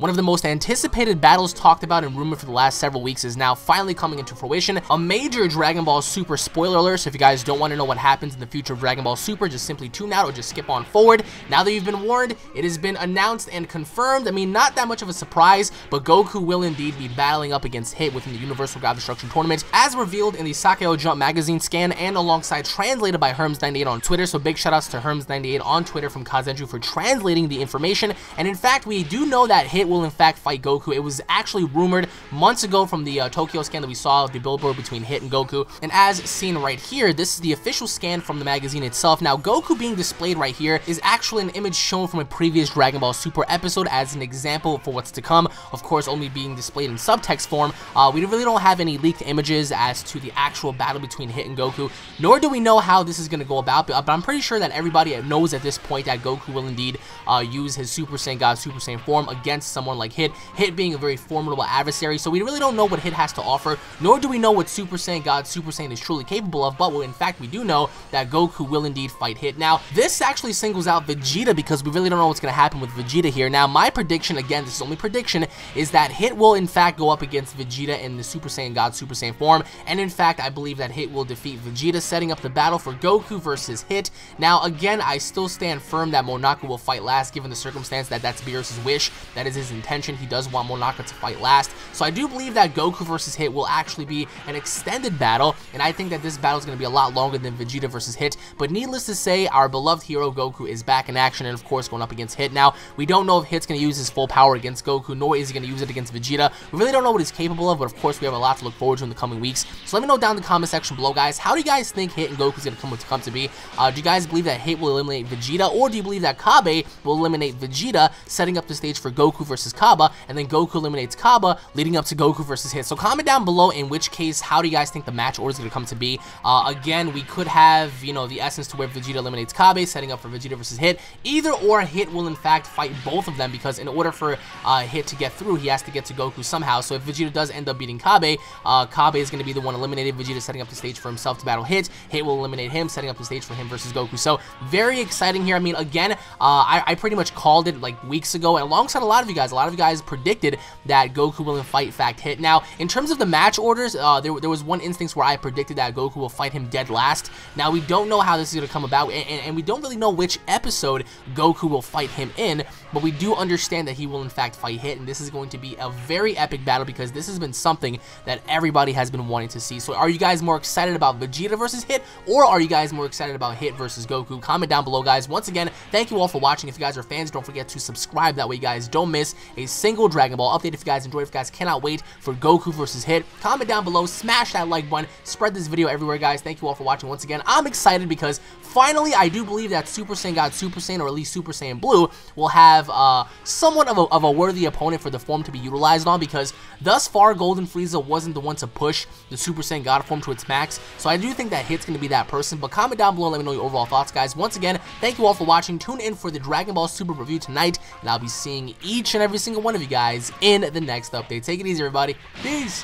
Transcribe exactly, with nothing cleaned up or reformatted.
One of the most anticipated battles talked about and rumored for the last several weeks is now finally coming into fruition. A major Dragon Ball Super spoiler alert, so if you guys don't want to know what happens in the future of Dragon Ball Super, just simply tune out or just skip on forward. Now that you've been warned, it has been announced and confirmed. I mean, not that much of a surprise, but Goku will indeed be battling up against Hit within the Universal God Destruction Tournament, as revealed in the Sakyo Jump magazine scan and alongside translated by Hermes ninety-eight on Twitter. So big shoutouts to Hermes ninety-eight on Twitter from Kazenju for translating the information. And in fact, we do know that Hit will in fact fight Goku. It was actually rumored months ago from the uh, Tokyo scan that we saw, the billboard between Hit and Goku, and as seen right here, this is the official scan from the magazine itself. Now Goku being displayed right here is actually an image shown from a previous Dragon Ball Super episode as an example for what's to come, of course only being displayed in subtext form. Uh, we really don't have any leaked images as to the actual battle between Hit and Goku, nor do we know how this is going to go about, but, but I'm pretty sure that everybody knows at this point that Goku will indeed uh, use his Super Saiyan God Super Saiyan form against someone like Hit, Hit being a very formidable adversary. So we really don't know what Hit has to offer, nor do we know what Super Saiyan God Super Saiyan is truly capable of, but well, in fact we do know that Goku will indeed fight Hit. Now this actually singles out Vegeta because we really don't know what's going to happen with Vegeta here. Now my prediction, again this is only prediction, is that Hit will in fact go up against Vegeta in the Super Saiyan God Super Saiyan form, and in fact I believe that Hit will defeat Vegeta, setting up the battle for Goku versus Hit. Now again, I still stand firm that Monaka will fight last given the circumstance that that's Beerus' wish, that is his intention. He does want Monaka to fight last, so I do believe that Goku versus Hit will actually be an extended battle, and I think that this battle is going to be a lot longer than Vegeta versus Hit. But needless to say, our beloved hero Goku is back in action, and of course going up against Hit. Now we don't know if Hit's going to use his full power against Goku, nor is he going to use it against Vegeta. We really don't know what he's capable of, but of course we have a lot to look forward to in the coming weeks. So let me know down in the comment section below, guys, how do you guys think Hit and Goku is going to come to come to be? Uh, do you guys believe that Hit will eliminate Vegeta, or do you believe that Kabe will eliminate Vegeta, setting up the stage for Goku versus versus Kabe, and then Goku eliminates Kabe, leading up to Goku versus Hit? So comment down below, in which case, how do you guys think the match order is going to come to be? Uh, again, we could have, you know, the essence to where Vegeta eliminates Kabe, setting up for Vegeta versus Hit. Either or, Hit will in fact fight both of them, because in order for uh, Hit to get through, he has to get to Goku somehow. So if Vegeta does end up beating Kabe, uh, Kabe is going to be the one eliminated, Vegeta setting up the stage for himself to battle Hit. Hit will eliminate him, setting up the stage for him versus Goku. So very exciting here. I mean, again, uh, I, I pretty much called it like weeks ago, and alongside a lot of you guys, a lot of you guys predicted that Goku will in fight fact Hit. Now, in terms of the match orders, uh, there, there was one instance where I predicted that Goku will fight him dead last. Now, we don't know how this is going to come about, and, and, and we don't really know which episode Goku will fight him in, but we do understand that he will in fact fight Hit, and this is going to be a very epic battle because this has been something that everybody has been wanting to see. So are you guys more excited about Vegeta versus Hit, or are you guys more excited about Hit versus Goku? Comment down below, guys. Once again, thank you all for watching. If you guys are fans, don't forget to subscribe. That way you guys don't miss a single Dragon Ball update. If you guys enjoyed, if you guys cannot wait for Goku versus Hit, comment down below, smash that like button, spread this video everywhere, guys. Thank you all for watching. Once again, I'm excited because finally I do believe that Super Saiyan God Super Saiyan, or at least Super Saiyan Blue, will have uh, somewhat of a, of a worthy opponent for the form to be utilized on, because thus far Golden Frieza wasn't the one to push the Super Saiyan God form to its max. So I do think that Hit's going to be that person, but comment down below and let me know your overall thoughts, guys. Once again, thank you all for watching. Tune in for the Dragon Ball Super review tonight, and I'll be seeing each and every every single one of you guys in the next update. Take it easy, everybody. Peace.